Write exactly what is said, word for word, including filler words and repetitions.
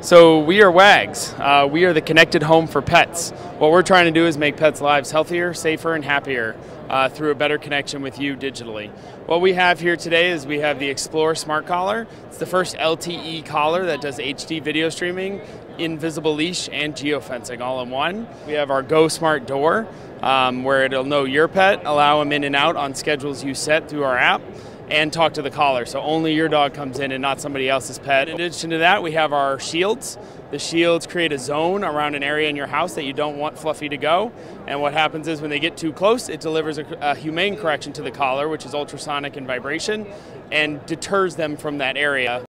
So we are Wagz. Uh, we are the connected home for pets. What we're trying to do is make pets' lives healthier, safer, and happier uh, through a better connection with you digitally. What we have here today is we have the Explore Smart Collar. It's the first L T E collar that does H D video streaming, invisible leash, and geofencing all in one. We have our Go Smart door, um, where it'll know your pet, allow them in and out on schedules you set through our app, and talk to the collar, so only your dog comes in and not somebody else's pet. In addition to that, we have our shields. The shields create a zone around an area in your house that you don't want Fluffy to go, and what happens is when they get too close, it delivers a, a humane correction to the collar, which is ultrasonic and vibration, and deters them from that area.